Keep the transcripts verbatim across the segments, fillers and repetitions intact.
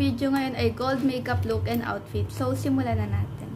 video ngayon ay gold makeup look and outfit. So, simulan na natin.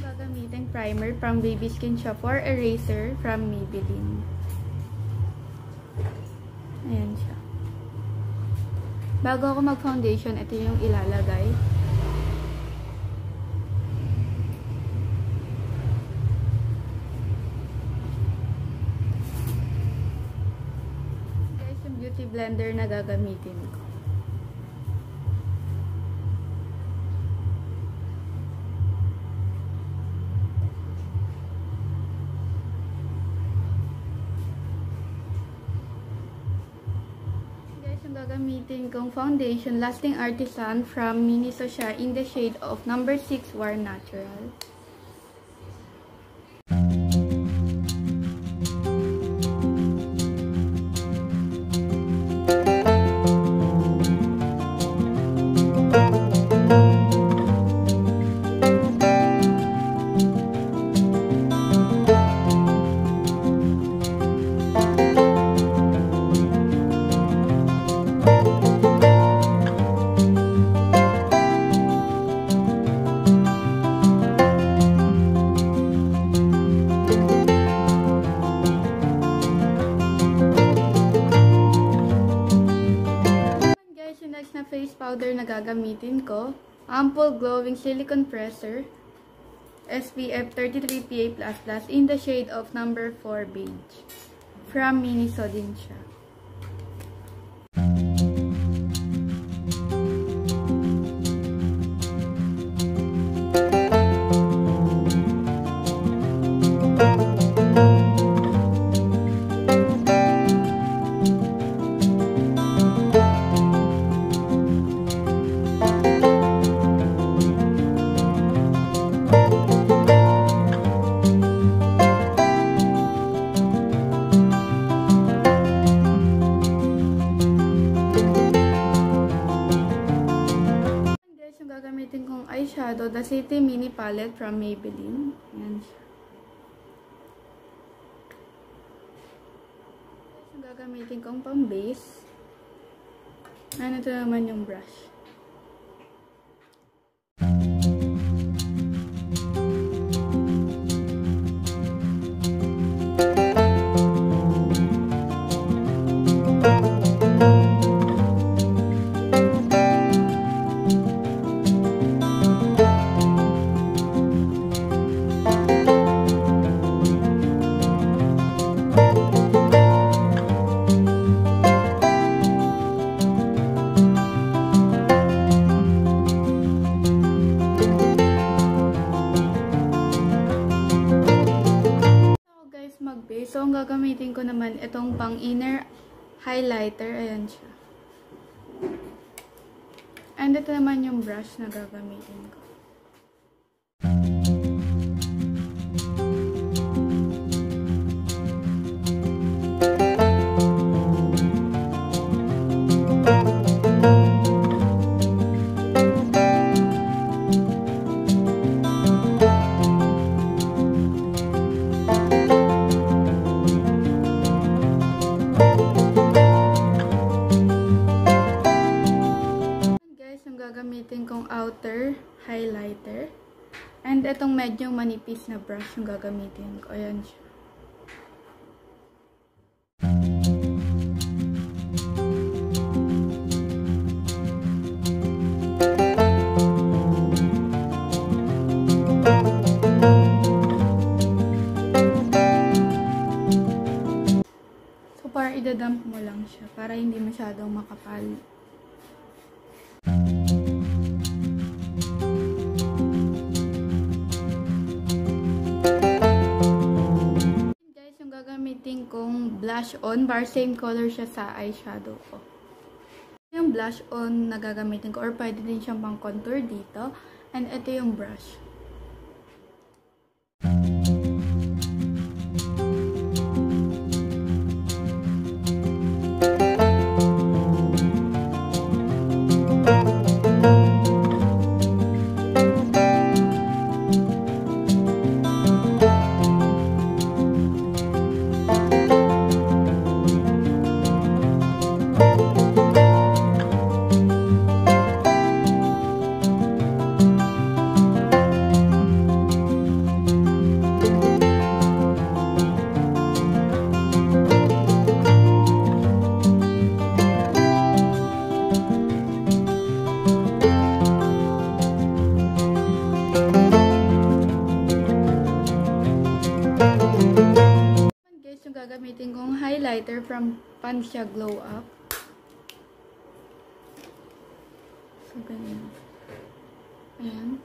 Gagamitin primer from Baby Skin siya for eraser from Maybelline. Ayan siya. Bago ako mag-foundation, ito yung ilalagay. Guys, yung beauty blender na gagamitin ko. Gagamitin kong foundation Lasting Artisan from Miniso siya in the shade of number six War Natural. Powder na gagamitin ko, Ample Glowing Silicone Presser S P F thirty-three P A plus plus in the shade of number four Beige from Miniso din siya. Eyeshadow, the City Mini Palette from Maybelline. Ayan siya. So, gagamitin kong pang base. Ayan, ito naman yung brush. So, ang gagamitin ko naman itong pang inner highlighter. Ayan siya. And ito naman yung brush na gagamitin ko. Highlighter. And itong medyo manipis na brush yung gagamitin ko. Ayan siya. So, parang idadump mo lang siya para hindi masyadong makapal. Gagamitin kong blush on, bar same color siya sa eyeshadow ko. Yung blush on na gagamitin ko, or pwede din siyang pang contour dito. And ito yung brush. gagamitin kong highlighter from Pansia Glow Up. So, ganyan. Ayan.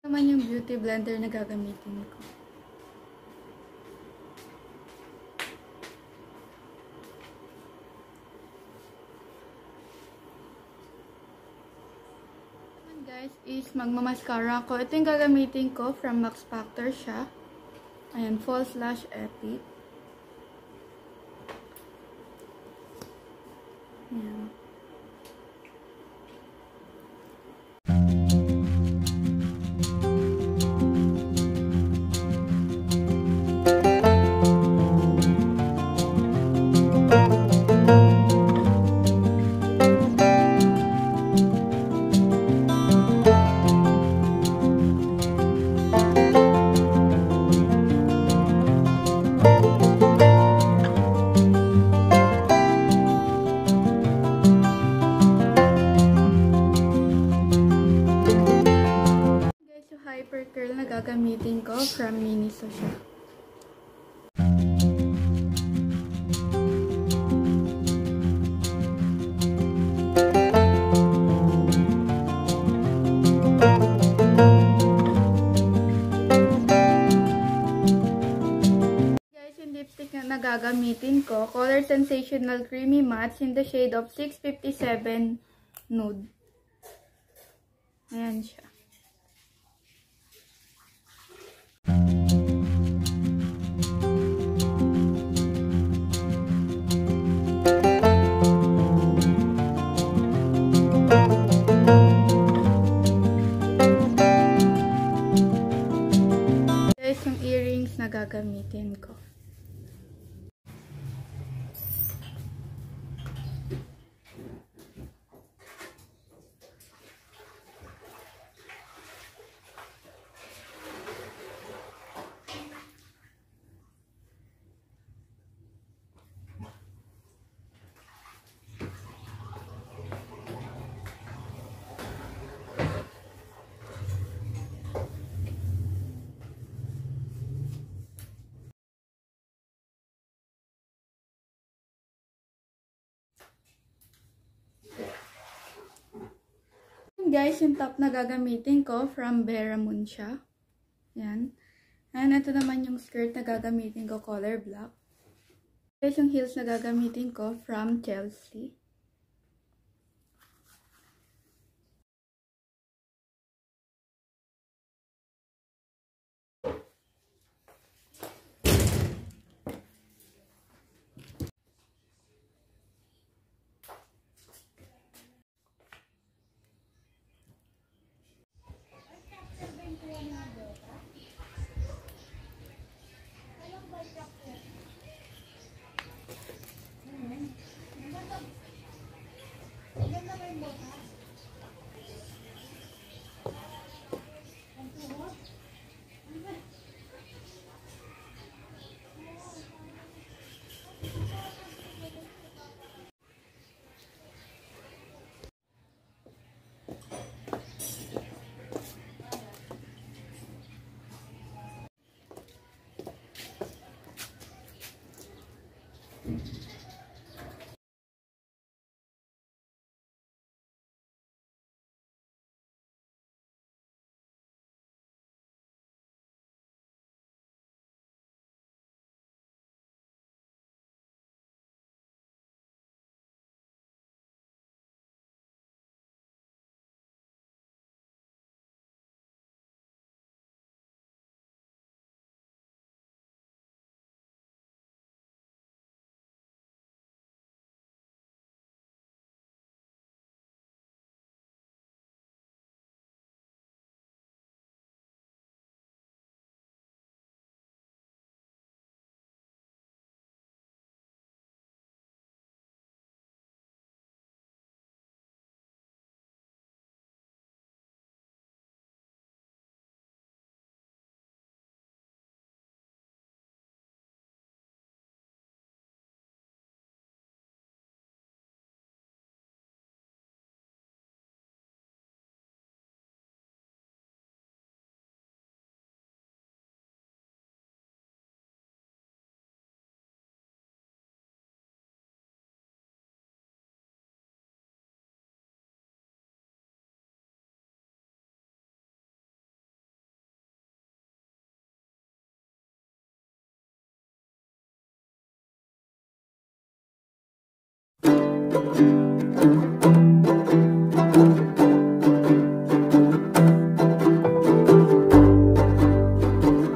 Ito naman yung beauty blender na gagamitin ko. Guys, is magmamascara ko. Ito yung gagamitin ko from Max Factor siya. Ayan, Fall Slash Epic. Ayan. Curl na gagamitin ko from Miniso siya. Guys, yung lipstick na nagagamitin ko, Color Sensational Creamy Matte in the shade of six fifty-seven Nude. Ayan siya. Gagamitin ko. Guys, yung top na gagamitin ko from Vera Munsa. Yan. And ito naman yung skirt na gagamitin ko, color black. Guys, yung heels na gagamitin ko from Chelsea.